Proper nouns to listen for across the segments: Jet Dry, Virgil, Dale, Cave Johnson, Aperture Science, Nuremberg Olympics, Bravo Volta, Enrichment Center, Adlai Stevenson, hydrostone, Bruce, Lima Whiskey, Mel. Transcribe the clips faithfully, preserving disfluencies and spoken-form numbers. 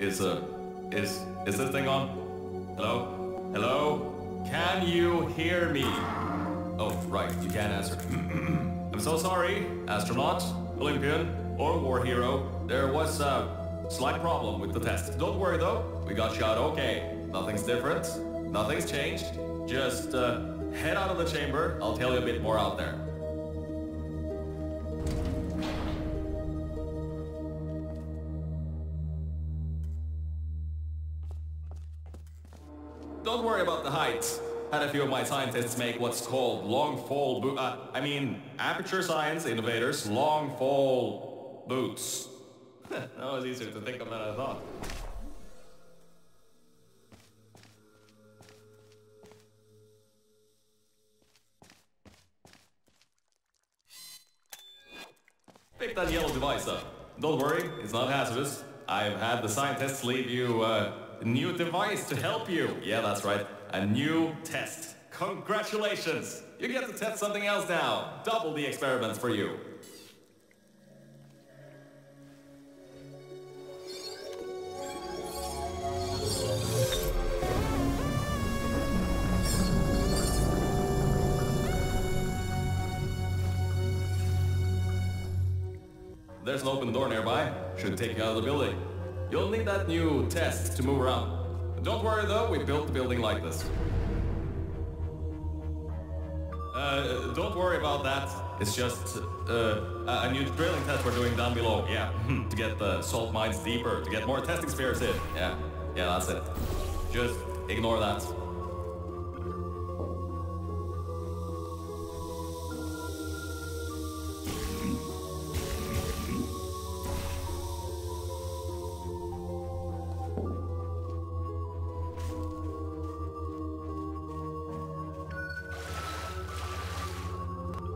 Is a... Is... Is this thing on? Hello? Hello? Can you hear me? Oh, right. You can't answer. I'm so sorry, astronaut, Olympian, or war hero. There was a slight problem with the test. Don't worry, though. We got you out okay. Nothing's different. Nothing's changed. Just uh, head out of the chamber. I'll tell you a bit more out there. Don't worry about the heights. Had a few of my scientists make what's called long fall boots. Uh, I mean, Aperture Science innovators, long fall boots. That was easier to think of than I thought. Pick that yellow device up. Don't worry, it's not hazardous. I've had the scientists leave you uh, a new device to help you. Yeah, that's right. A new test. Congratulations! You get to test something else now. Double the experiments for you. There's an open door nearby. Should take you out of the building. You'll need that new test to move around. Don't worry though, we built the building like this. Uh, don't worry about that. It's just uh, a new drilling test we're doing down below. Yeah, to get the salt mines deeper, to get more testing spheres in. Yeah, yeah, that's it. Just ignore that.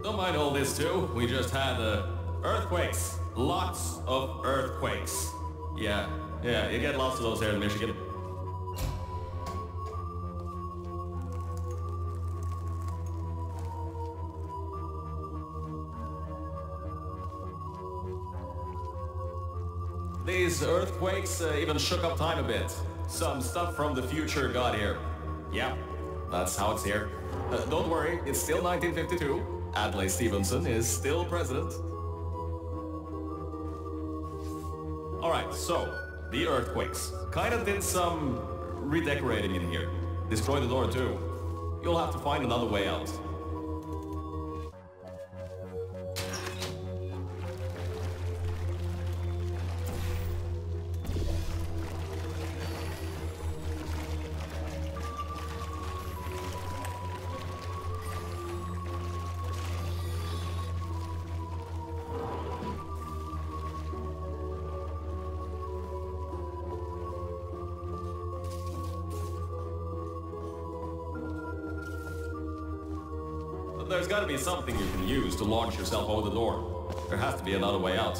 Don't mind all this too, we just had uh, earthquakes. Lots of earthquakes. Yeah, yeah, you get lots of those here in Michigan. These earthquakes uh, even shook up time a bit. Some stuff from the future got here. Yeah, that's how it's here. Uh, don't worry, it's still nineteen fifty-two. Adlai Stevenson is still president. Alright, so, the earthquakes. Kinda did some redecorating in here. Destroyed the door too. You'll have to find another way out. There's gotta be something you can use to launch yourself over the door. There has to be another way out.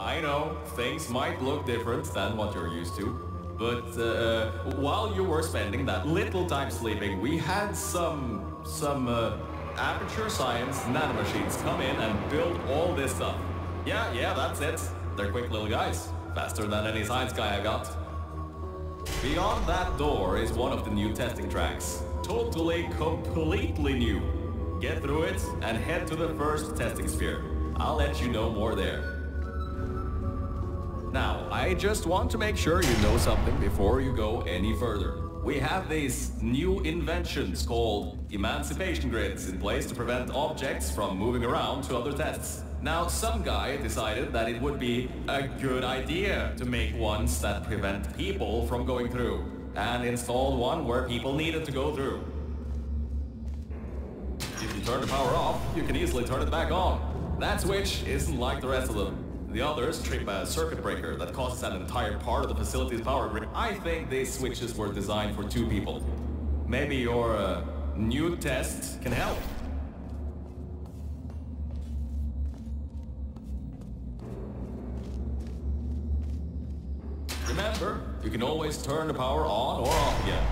I know, things might look different than what you're used to, but uh, while you were spending that little time sleeping, we had some... some... Uh, Aperture Science nanomachines come in and build all this stuff. Yeah, yeah, that's it. They're quick little guys. Faster than any science guy I got. Beyond that door is one of the new testing tracks. Totally, completely new. Get through it and head to the first testing sphere. I'll let you know more there. Now, I just want to make sure you know something before you go any further. We have these new inventions called emancipation grids in place to prevent objects from moving around to other tests. Now, some guy decided that it would be a good idea to make ones that prevent people from going through, and installed one where people needed to go through. If you turn the power off, you can easily turn it back on. That switch isn't like the rest of them. The others trip a circuit breaker that causes an entire part of the facility's power grid. I think these switches were designed for two people. Maybe your uh, new test can help. Remember, you can always turn the power on or off again.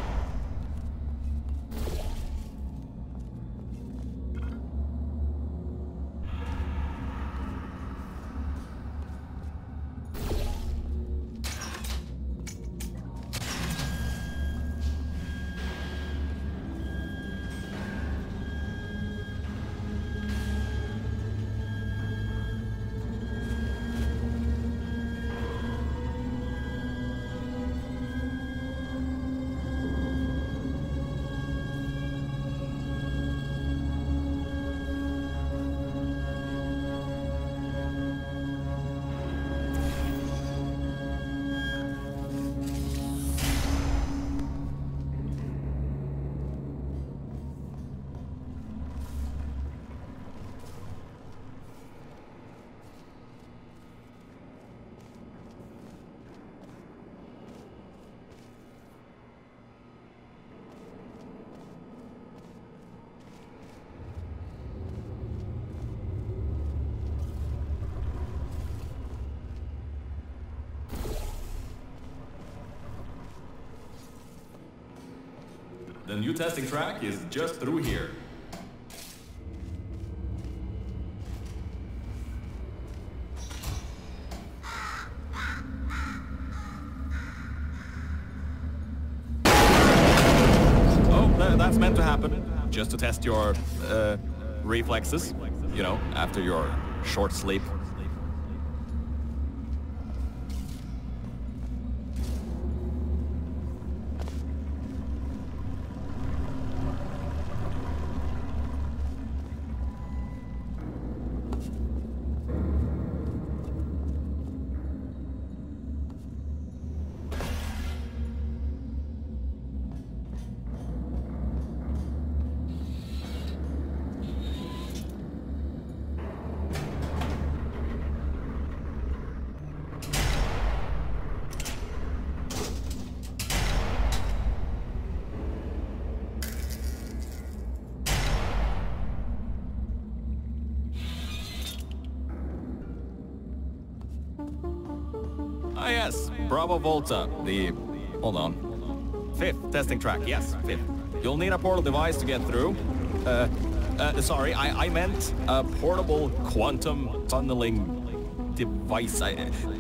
The new testing track is just through here. Oh, that's meant to happen. Just to test your uh, reflexes, you know, after your short sleep. Ah yes, Bravo Volta, the, hold on, fifth testing track, yes, fifth. You'll need a portal device to get through. Uh, uh, sorry, I, I meant a portable quantum tunneling device. I,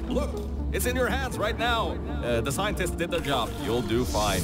look, it's in your hands right now. Uh, the scientists did their job. You'll do fine.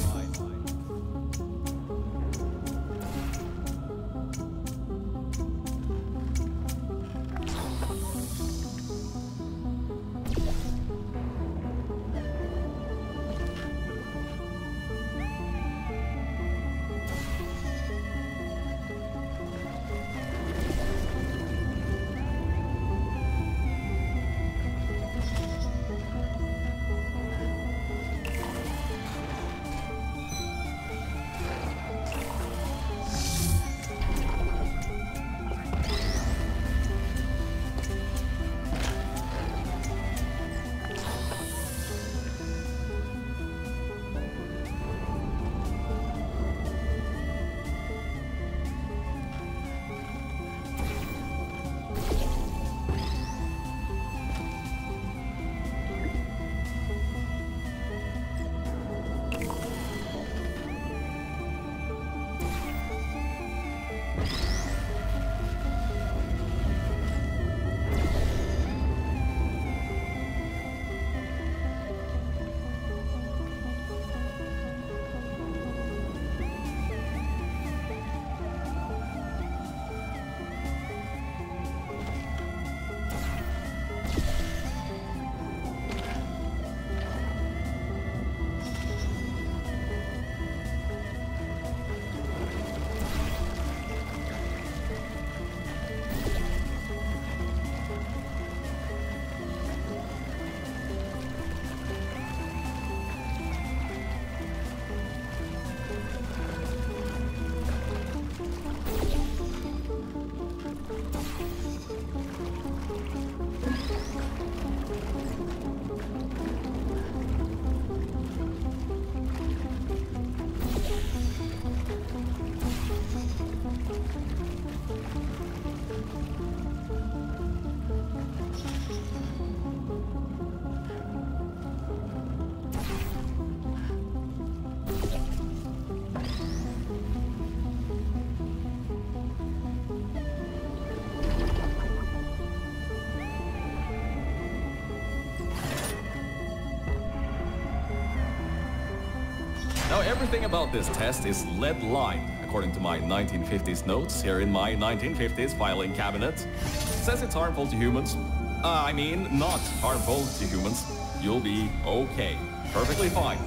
Now, everything about this test is lead-lined, according to my nineteen fifties notes here in my nineteen fifties filing cabinet. It says it's harmful to humans. Uh, I mean, not harmful to humans. You'll be okay. Perfectly fine.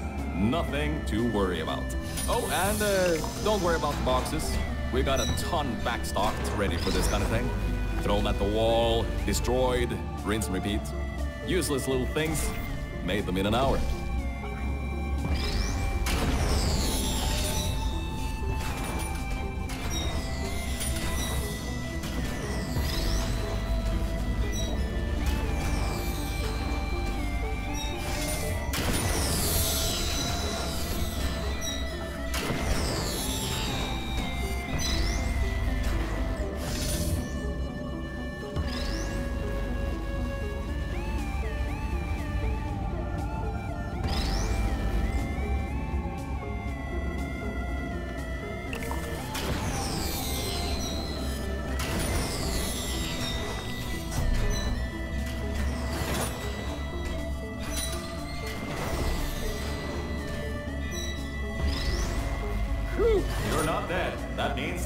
Nothing to worry about. Oh, and uh, don't worry about the boxes. We got a ton backstocked ready for this kind of thing. Thrown at the wall, destroyed, rinse and repeat. Useless little things, made them in an hour.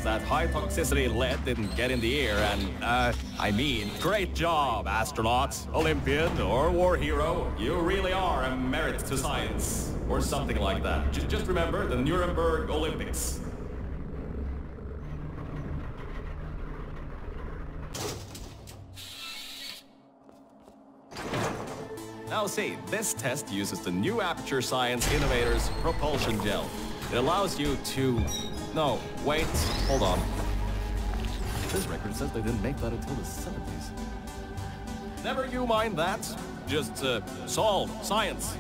That high toxicity lead didn't get in the air and, uh, I mean, great job, astronauts, Olympian, or war hero. You really are a merit to science, or something like that. J- just remember the Nuremberg Olympics. Now see, this test uses the new Aperture Science Innovators propulsion gel. It allows you to... No, wait, hold on. This record says they didn't make that until the seventies. Never you mind that. Just uh, solve science.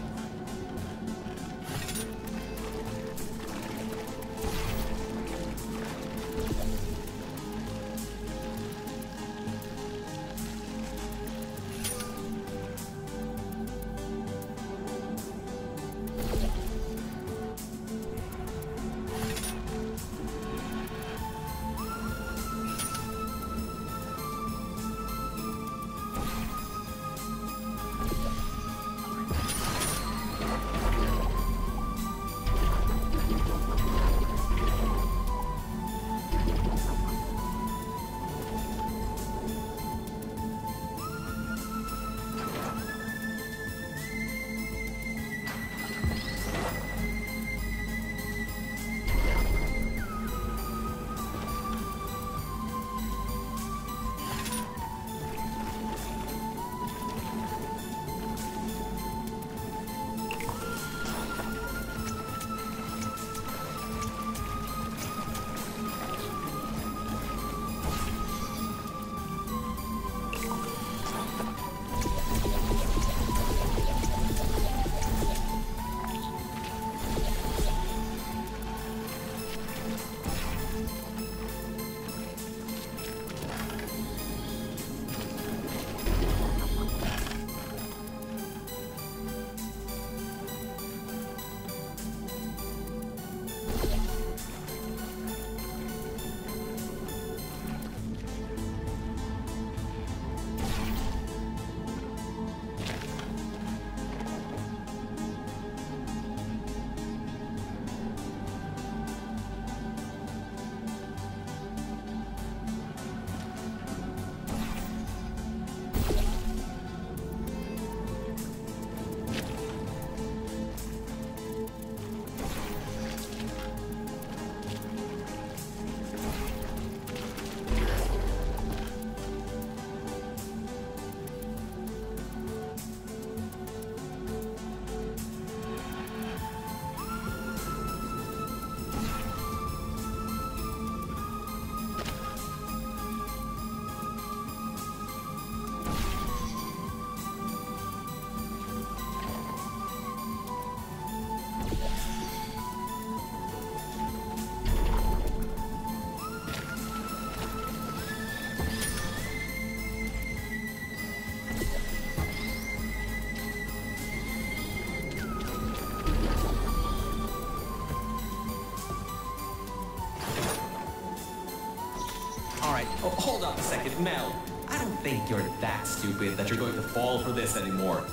Hold on a second, Mel. I don't think you're that stupid that you're going to fall for this anymore.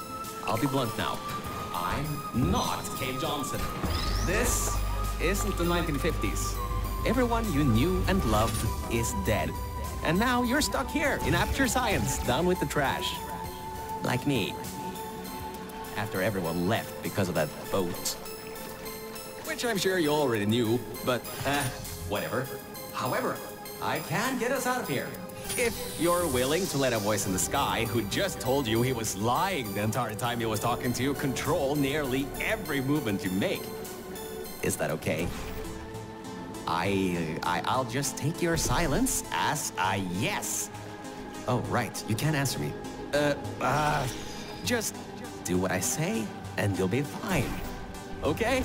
I'll be blunt now. I'm not Cave Johnson. This isn't the nineteen fifties. Everyone you knew and loved is dead. And now you're stuck here in Aperture Science, down with the trash. Like me. After everyone left because of that boat. Which I'm sure you already knew, but, uh, whatever. However, I can get us out of here. If you're willing to let a voice in the sky who just told you he was lying the entire time he was talking to you control nearly every movement you make. Is that okay? I, I, I'll just take your silence as a yes. Oh, right, you can't answer me. Uh, uh, just do what I say and you'll be fine, okay?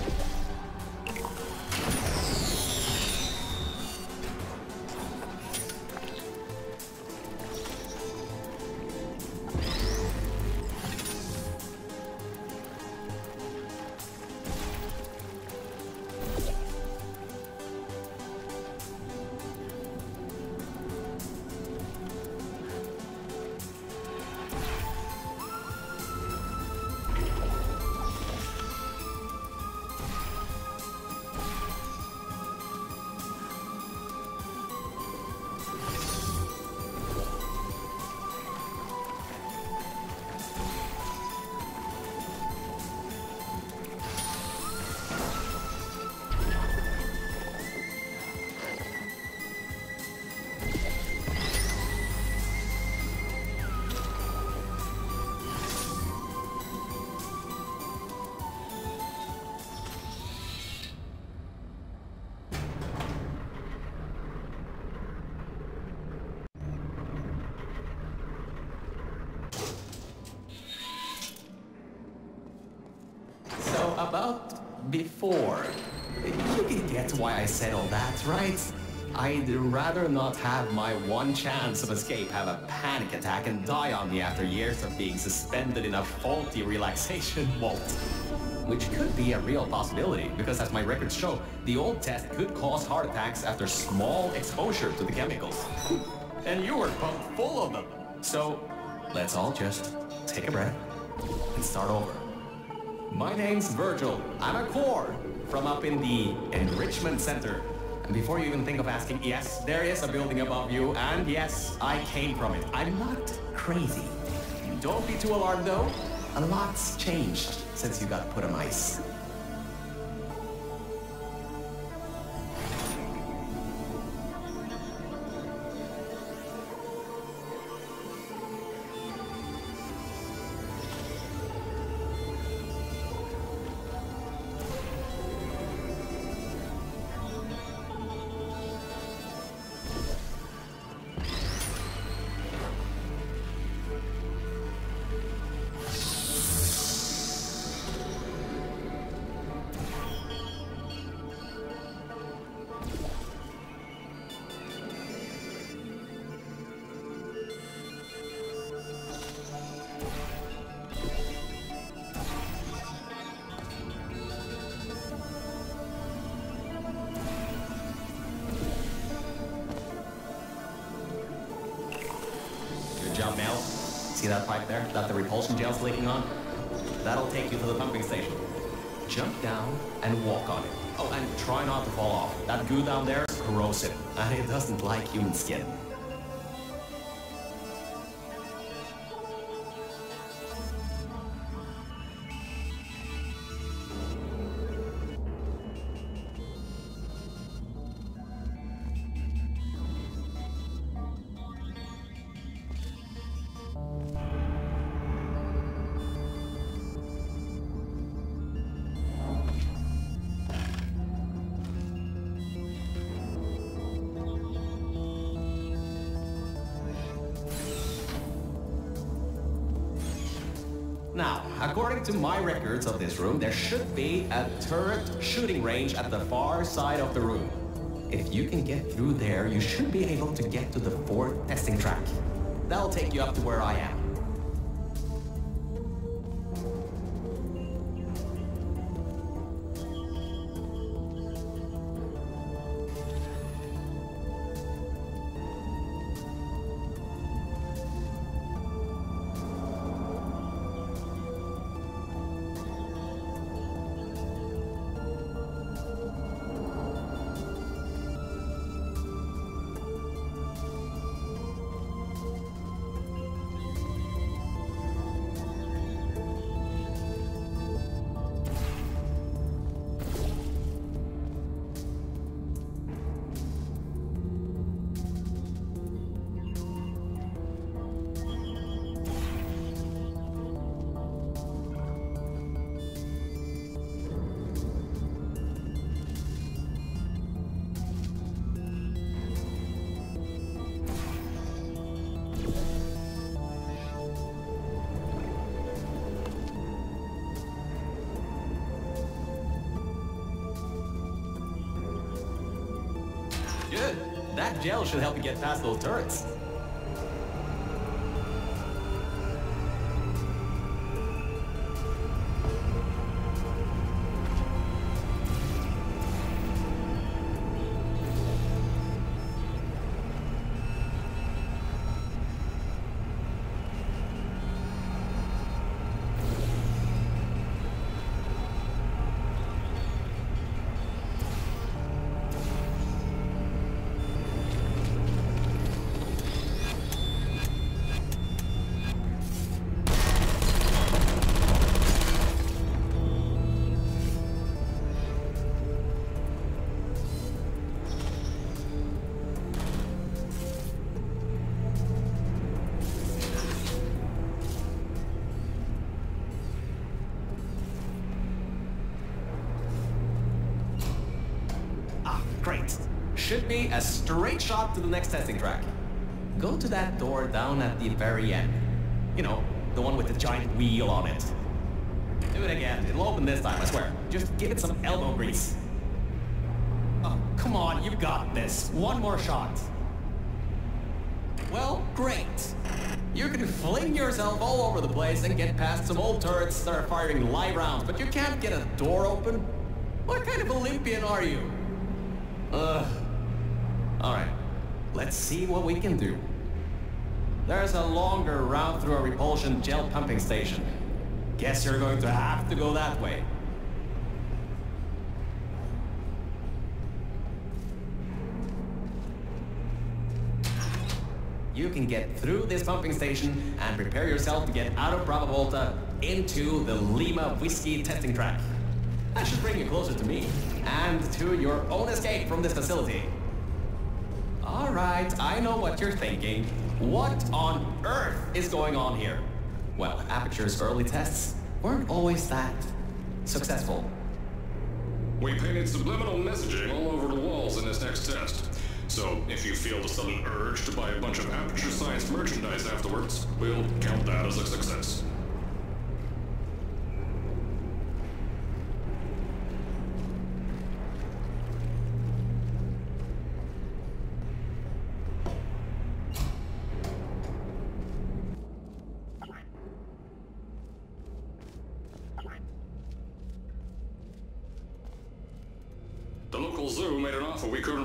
About before. You get why I said all that, right? I'd rather not have my one chance of escape have a panic attack and die on me after years of being suspended in a faulty relaxation vault. Which could be a real possibility, because as my records show, the old test could cause heart attacks after small exposure to the chemicals. And you were pumped full of them. So, let's all just take a breath and start over. My name's Virgil. I'm a core from up in the Enrichment Center. And before you even think of asking, yes, there is a building above you, and yes, I came from it. I'm not crazy. Don't be too alarmed, though. A lot's changed since you got put on ice. Mel. See that pipe there? That the repulsion gel's leaking on? That'll take you to the pumping station. Jump down and walk on it. Oh, and try not to fall off. That goo down there is corrosive, and it doesn't like human skin. Now, according to my records of this room, there should be a turret shooting range at the far side of the room. If you can get through there, you should be able to get to the fourth testing track. That'll take you up to where I am. That gel should help you get past those turrets. Should be a straight shot to the next testing track. Go to that door down at the very end. You know, the one with the giant wheel on it. Do it again. It'll open this time, I swear. Just give it some elbow grease. Oh, come on, you've got this. One more shot. Well, great. You can fling yourself all over the place and get past some old turrets that are firing live rounds, but you can't get a door open? What kind of Olympian are you? Ugh. Alright, let's see what we can do. There's a longer route through a repulsion gel pumping station. Guess you're going to have to go that way. You can get through this pumping station and prepare yourself to get out of Bravo Volta into the Lima Whiskey testing track. That should bring you closer to me and to your own escape from this facility. All right, I know what you're thinking. What on earth is going on here? Well, Aperture's early tests weren't always that successful. We painted subliminal messaging all over the walls in this next test. So if you feel the sudden urge to buy a bunch of Aperture Science merchandise afterwards, we'll count that as a success.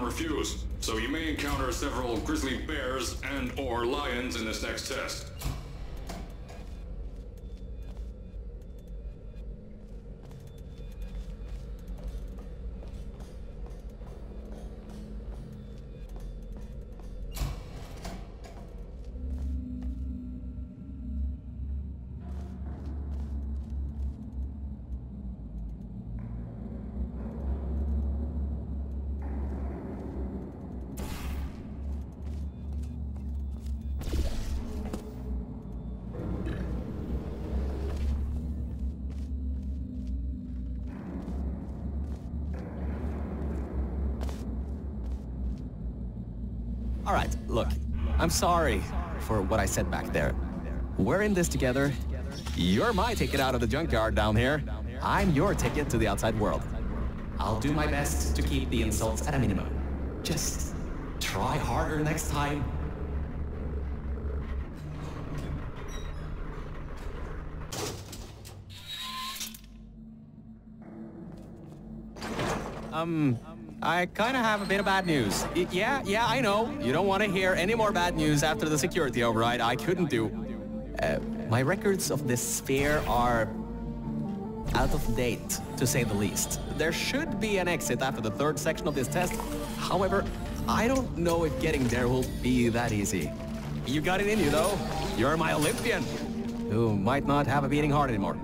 Refuse, so you may encounter several grizzly bears and or lions in this next test. All right, look, I'm sorry for what I said back there. We're in this together. You're my ticket out of the junkyard down here. I'm your ticket to the outside world. I'll do my best to keep the insults at a minimum. Just try harder next time. Um... I kind of have a bit of bad news. I, yeah, yeah, I know. You don't want to hear any more bad news after the security override I couldn't do. Uh, my records of this sphere are out of date, to say the least. There should be an exit after the third section of this test. However, I don't know if getting there will be that easy. You got it in you, though. You're my Olympian, who might not have a beating heart anymore.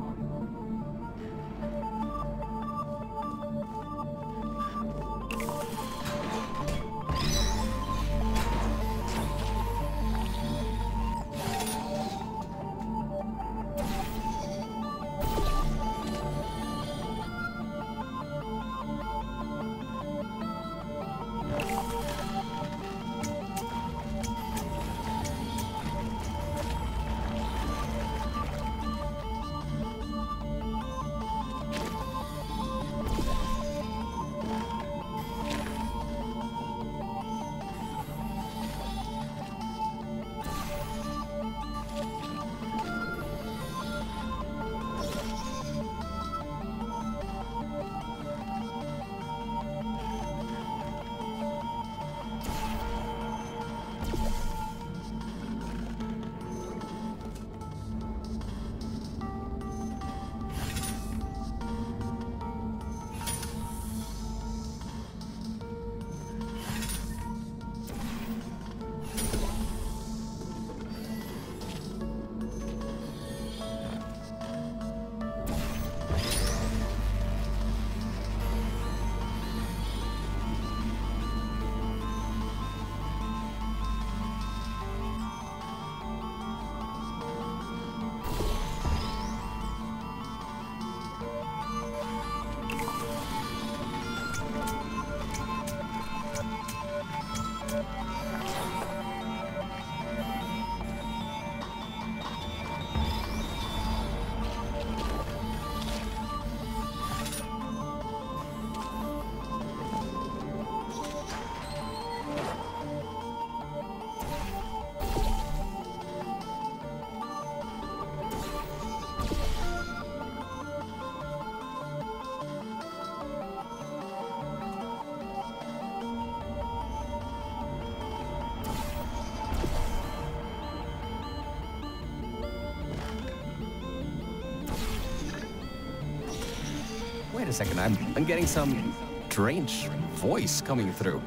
Wait a second, I'm, I'm getting some strange voice coming through.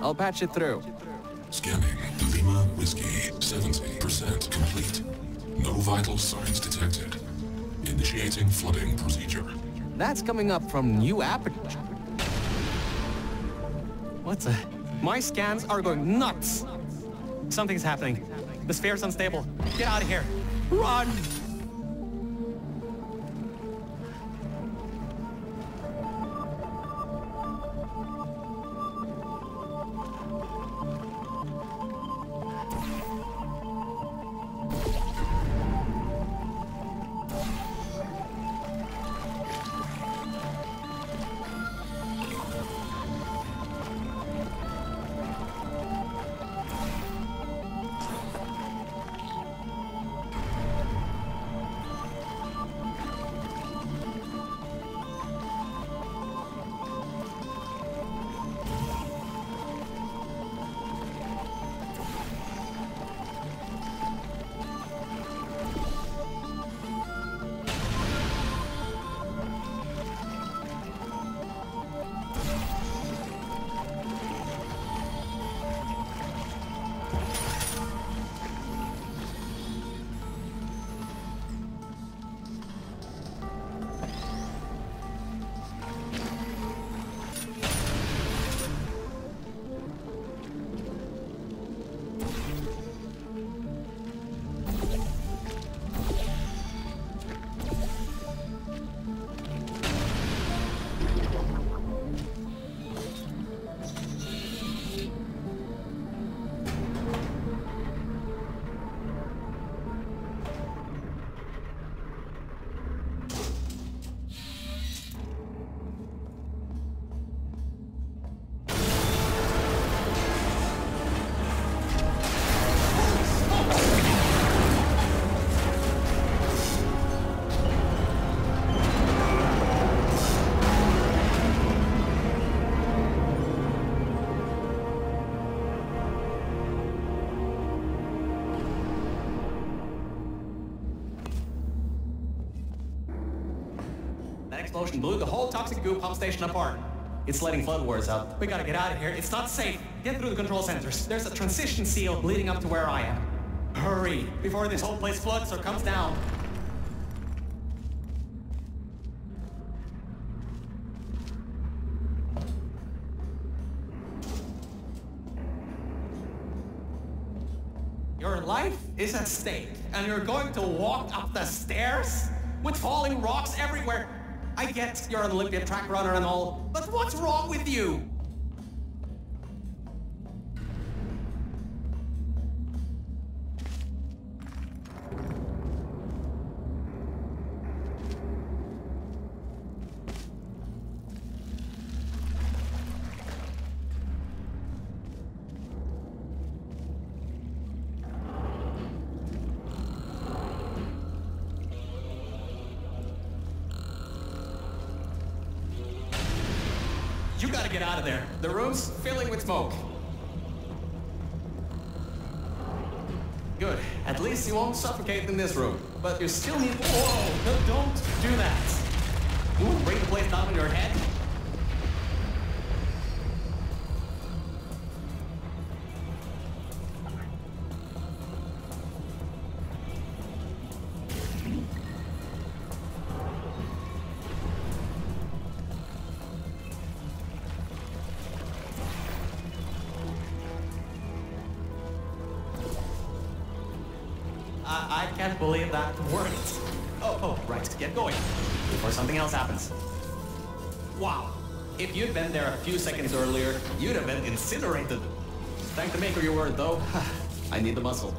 I'll patch it through. Scanning Lima Whiskey, seventy percent complete. No vital signs detected. Initiating flooding procedure. That's coming up from new Aperture. What's a... My scans are going nuts. Something's happening. The sphere's unstable. Get out of here. Run! Explosion blew the whole toxic goo pump station apart. It's letting flood wards out. We gotta get out of here. It's not safe. Get through the control centers. There's a transition seal leading up to where I am. Hurry, before this whole place floods or comes down. Your life is at stake, and you're going to walk up the stairs? With falling rocks everywhere. I get you're an Olympian track runner and all, but what's wrong with you? You gotta get out of there. The room's filling with smoke. Good. At least you won't suffocate in this room. But you still need... Whoa! No, don't do that! You won't bring the place down on your head? I can't believe that worked. Oh, oh, right, get going, before something else happens. Wow, if you'd been there a few seconds earlier, you'd have been incinerated. Thank the maker you were, though. I need the muscle.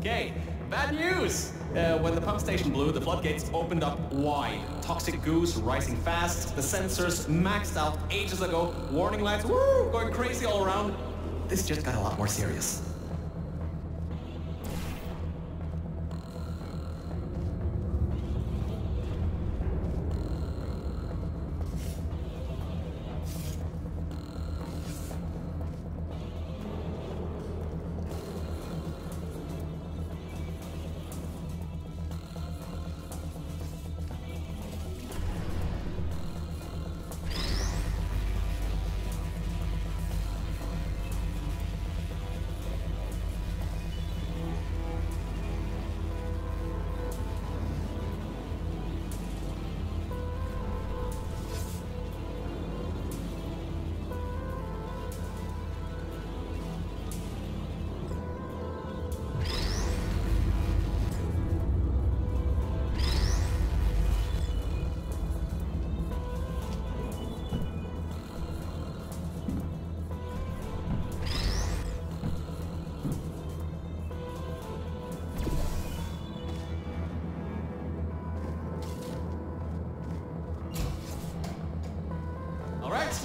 Okay, bad news! Uh, when the pump station blew, the floodgates opened up wide. Toxic goo's rising fast, the sensors maxed out ages ago, warning lights, woo, going crazy all around. This just got a lot more serious.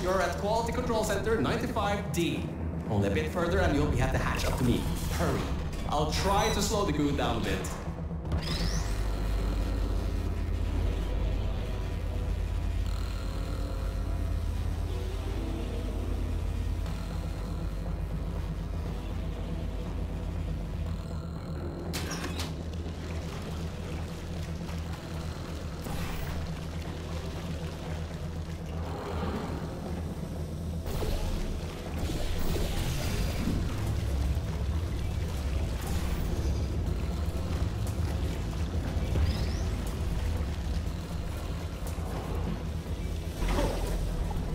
You're at Quality Control Center ninety-five D. Only a bit further and you'll be at the hatch up to me. Hurry. I'll try to slow the goo down a bit.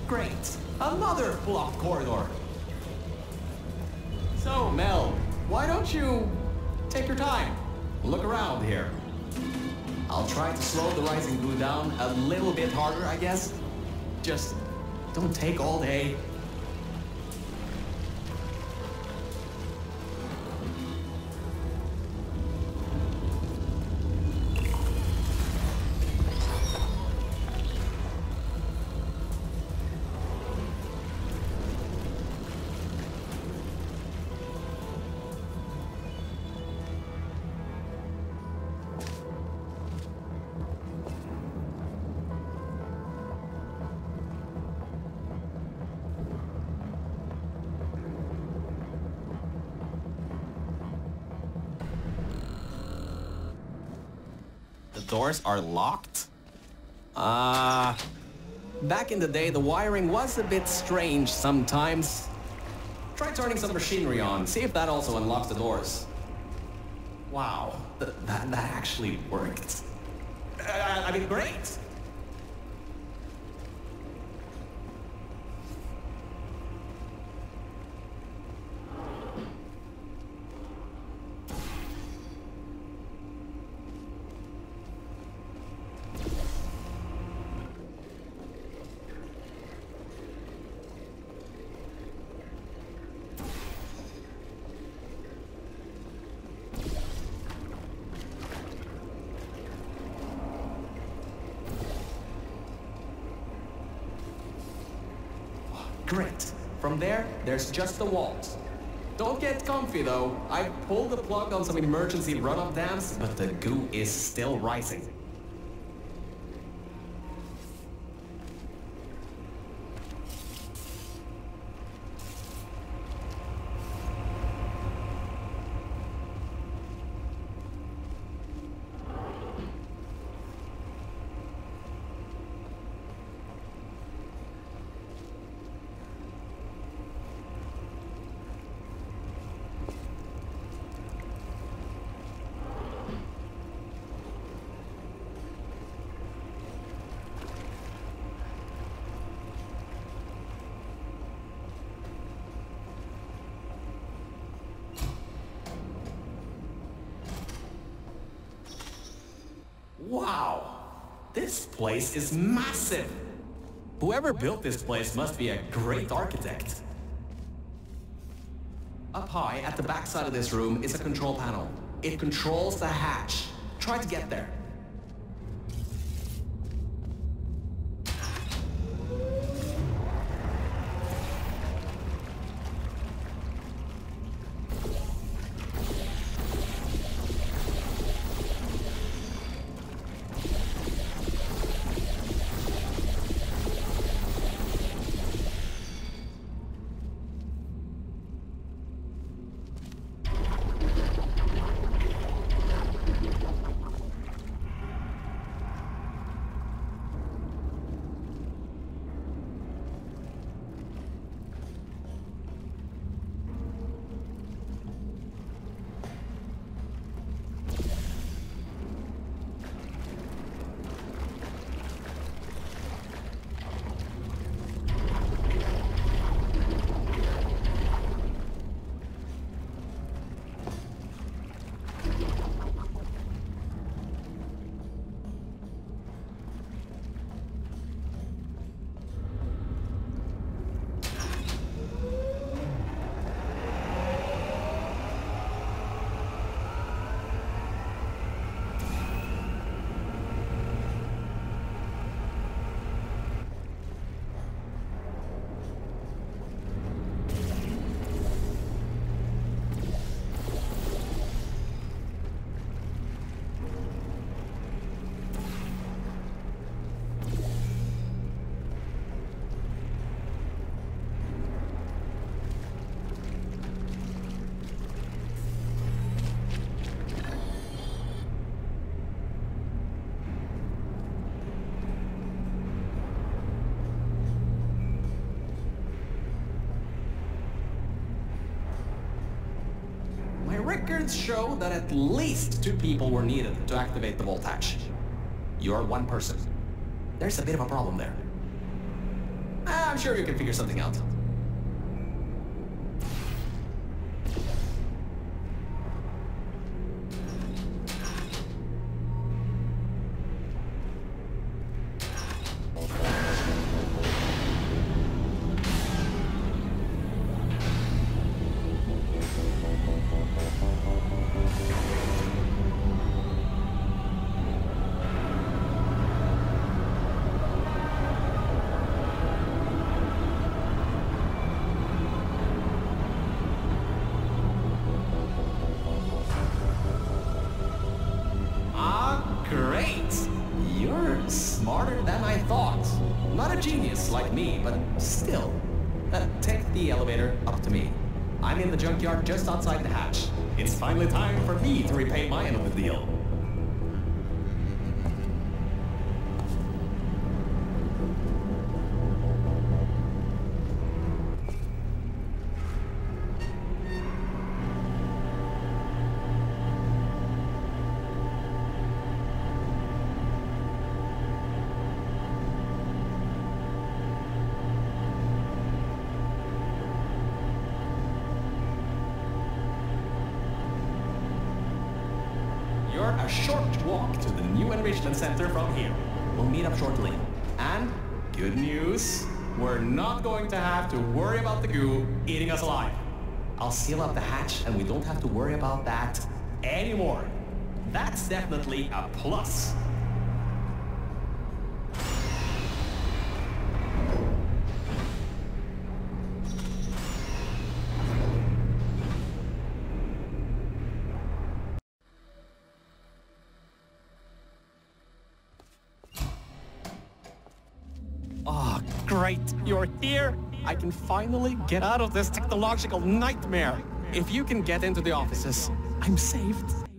Great! Another blocked corridor! So, Mel, why don't you take your time? Look around here. I'll try to slow the rising goo down a little bit harder, I guess. Just don't take all day. Doors are locked? Ah. Uh, back in the day, the wiring was a bit strange sometimes. Try turning some machinery on, see if that also unlocks the doors. Wow, th that, that actually worked. Uh, I mean, great! Great. From there, there's just the walls. Don't get comfy though. I pulled the plug on some emergency runoff dams, but the goo is still rising. Wow, this place is massive! Whoever built this place must be a great architect. Up high, at the back side of this room, is a control panel. It controls the hatch. Try to get there. records show that at least two people were needed to activate the voltage. You're one person. There's a bit of a problem there. I'm sure you can figure something out. Just outside the hatch. It's finally time for me to repay my end of the deal. A short walk to the new Enrichment Center from here. We'll meet up shortly. And, good news, we're not going to have to worry about the goo eating us alive. I'll seal up the hatch and we don't have to worry about that anymore. That's definitely a plus. You're here. I can finally get out of this technological nightmare. If you can get into the offices, I'm saved.